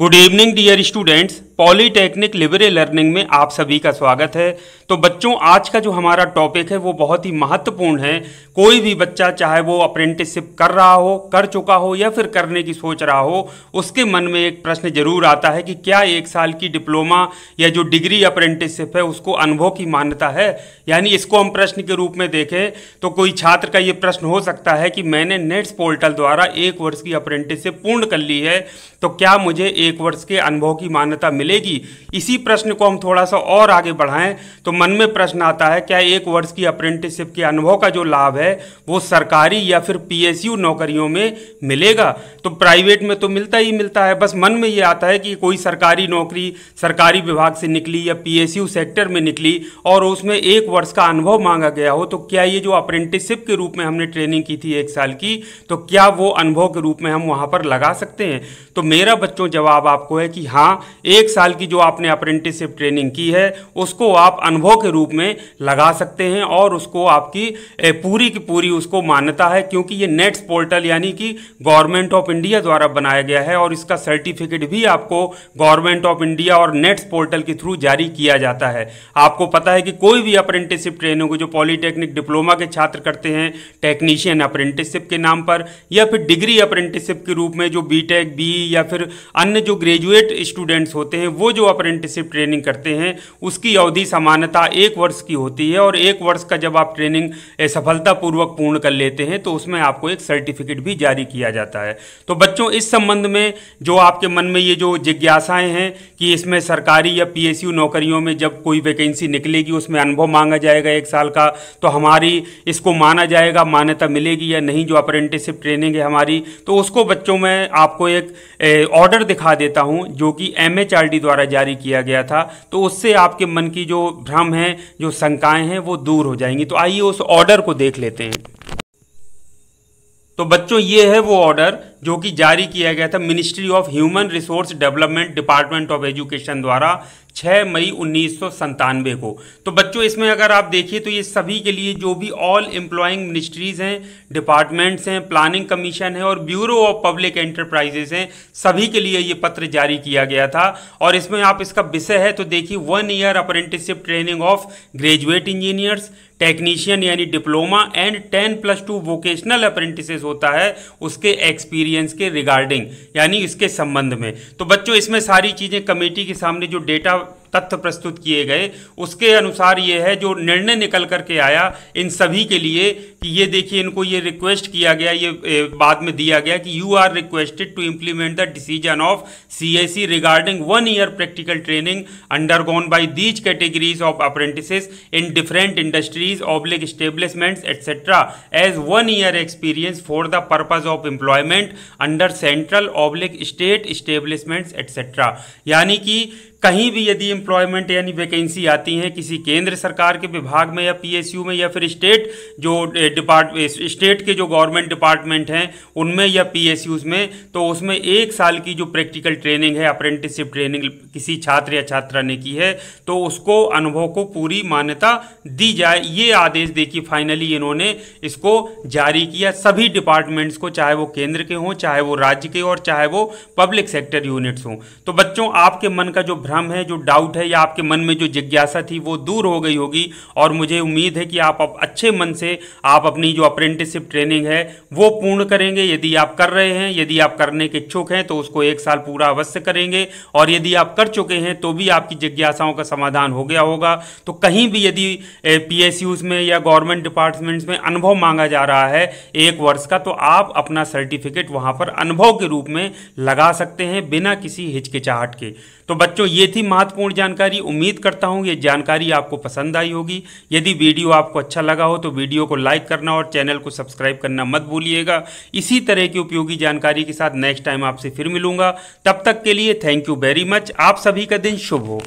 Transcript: Good evening dear students, polytechnic Libre learning में आप सभी का स्वागत है। तो बच्चों, आज का जो हमारा टॉपिक है वो बहुत ही महत्वपूर्ण है। कोई भी बच्चा, चाहे वो अप्रेंटिसशिप कर रहा हो, कर चुका हो या फिर करने की सोच रहा हो, उसके मन में एक प्रश्न जरूर आता है कि क्या 1 साल की डिप्लोमा या जो डिग्री अप्रेंटिसशिप है उसको अनुभव की मान्यता है। यानी इसको हम प्रश्न के रूप में देखें तो कोई छात्र का ये प्रश्न हो सकता है कि मैंने नेट्स पोर्टल द्वारा 1 वर्ष की अप्रेंटिसशिप पूर्ण कर ली है, तो क्या मुझे 1 वर्ष के अनुभव की मान्यता मिलेगी। इसी प्रश्न को हम थोड़ा सा और आगे बढ़ाएं तो मन में प्रश्न आता है, क्या 1 वर्ष की अप्रेंटिसशिप के अनुभव का जो लाभ है वो सरकारी या फिर पीएसयू नौकरियों में मिलेगा। तो प्राइवेट में तो मिलता ही मिलता है, बस मन में ये आता है कि कोई सरकारी नौकरी सरकारी विभाग से निकली या पीएसयू सेक्टर में निकली और उसमें 1 वर्ष का अनुभव मांगा गया हो, तो क्या ये जो अप्रेंटिसशिप के रूप में हमने ट्रेनिंग की थी 1 साल की, तो क्या वो अनुभव के रूप में हम वहां पर लगा सकते हैं। तो मेरा बच्चों जवाब आपको है कि हाँ, 1 साल की जो आपने अप्रेंटिसशिप ट्रेनिंग की है उसको आप अनुभव के रूप में लगा सकते हैं और उसको आपकी पूरी की पूरी उसको मान्यता है, क्योंकि ये नेट्स पोर्टल यानी कि गवर्नमेंट ऑफ इंडिया द्वारा बनाया गया है और इसका सर्टिफिकेट भी आपको गवर्नमेंट ऑफ इंडिया और नेट्स पोर्टल के थ्रू जारी किया जाता है। आपको पता है कि कोई भी अप्रेंटिसशिप ट्रेनिंग को जो पॉलिटेक्निक डिप्लोमा के छात्र करते हैं टेक्नीशियन अप्रेंटिसशिप के नाम पर, या फिर डिग्री अप्रेंटिसशिप के रूप में जो बीटेक बीई या फिर अन्य जो ग्रेजुएट स्टूडेंट्स होते हैं वो जो अप्रेंटिसशिप ट्रेनिंग करते हैं उसकी अवधि सामान्यतः 1 वर्ष की होती है और 1 वर्ष का जब आप ट्रेनिंग सफलतापूर्वक पूर्ण कर लेते हैं तो उसमें आपको एक सर्टिफिकेट भी जारी किया जाता है। तो बच्चों, इस संबंध में जो आपके मन में ये जो जिज्ञासाएं हैं कि इसमें सरकारी या पीएसयू नौकरियों में जब कोई वैकेंसी निकलेगी उसमें अनुभव मांगा जाएगा 1 साल का, तो हमारी इसको माना जाएगा, मान्यता मिलेगी या नहीं जो अप्रेंटिसशिप ट्रेनिंग है हमारी, तो उसको बच्चों में आपको एक ऑर्डर दिखा देता हूं जो कि MHRD द्वारा जारी किया गया था, तो उससे आपके मन की जो भ्रम है, जो शंकाएं हैं वो दूर हो जाएंगी। तो आइए उस ऑर्डर को देख लेते हैं। तो बच्चों, ये है वो ऑर्डर जो कि जारी किया गया था ministry of human resource development department of education द्वारा 6 मई 1997 को। तो बच्चों, इसमें अगर आप देखिए तो ये सभी के लिए जो भी ऑल एम्प्लॉइंग मिनिस्ट्रीज हैं, डिपार्टमेंट्स हैं, प्लानिंग कमीशन है और ब्यूरो ऑफ पब्लिक एंटरप्राइजेस हैं, सभी के लिए ये पत्र जारी किया गया था। और इसमें आप इसका विषय है तो देखिए, 1 year apprenticeship training of graduate engineers technician यानी डिप्लोमा एंड 10+2 वोकेशनल अप्रेंटिसेस होता है उसके एक्सपीरियंस के रिगार्डिंग, यानी इसके संबंध में। तो बच्चों, इसमें सारी चीज़ें कमेटी के सामने जो डेटा तथ्य प्रस्तुत किए गए उसके अनुसार ये है जो निर्णय निकल करके आया इन सभी के लिए कि ये देखिए, इनको ये रिक्वेस्ट किया गया, ये बाद में दिया गया कि you are requested to implement the decision of CSE regarding 1 year practical training undergone by these categories of apprentices in different industries oblique establishments etcetera as 1 year experience for the purpose of employment under central oblique state establishments etcetera. यानी कि कहीं भी यदि employment यानी vacancy आती है किसी केंद्र सरकार के विभाग में या पीएसयू में या फिर स्टेट जो स्टेट के जो गवर्नमेंट डिपार्टमेंट हैं उनमें या पीएसयूज में, तो उसमें 1 साल की जो प्रैक्टिकल ट्रेनिंग है अप्रेंटिसशिप ट्रेनिंग किसी छात्र या छात्रा ने की है तो उसको अनुभव को पूरी मान्यता दी जाए। ये आदेश देखिए फाइनली इन्होंने इसको जारी किया सभी डिपार्टमेंट्स को, चाहे वो केंद्र के हों, चाहे वो राज्य के और चाहे वो पब्लिक सेक्टर यूनिट्स हों। तो बच्चों, आपके मन का जो भ्रम है, जो डाउट है या आपके मन में जो जिज्ञासा थी वो दूर हो गई होगी और मुझे उम्मीद है कि आप अच्छे मन से आप अपनी जो अप्रेंटिसशिप ट्रेनिंग है वो पूर्ण करेंगे। यदि आप कर रहे हैं, यदि आप करने के इच्छुक हैं तो उसको 1 साल पूरा अवश्य करेंगे और यदि आप कर चुके हैं तो भी आपकी जिज्ञासाओं का समाधान हो गया होगा। तो कहीं भी यदि पीएसयूज में या गवर्नमेंट डिपार्टमेंट्स में अनुभव मांगा जा रहा है 1 वर्ष का, तो आप अपना सर्टिफिकेट वहां पर अनुभव के रूप में लगा सकते हैं बिना किसी हिचकिचाहट के। तो बच्चों, ये थी महत्वपूर्ण जानकारी। उम्मीद करता हूँ ये जानकारी आपको पसंद आई होगी। यदि वीडियो आपको अच्छा लगा हो तो वीडियो को लाइक करना और चैनल को सब्सक्राइब करना मत भूलिएगा। इसी तरह की उपयोगी जानकारी के साथ नेक्स्ट टाइम आपसे फिर मिलूंगा। तब तक के लिए थैंक यू वेरी मच। आप सभी का दिन शुभ हो।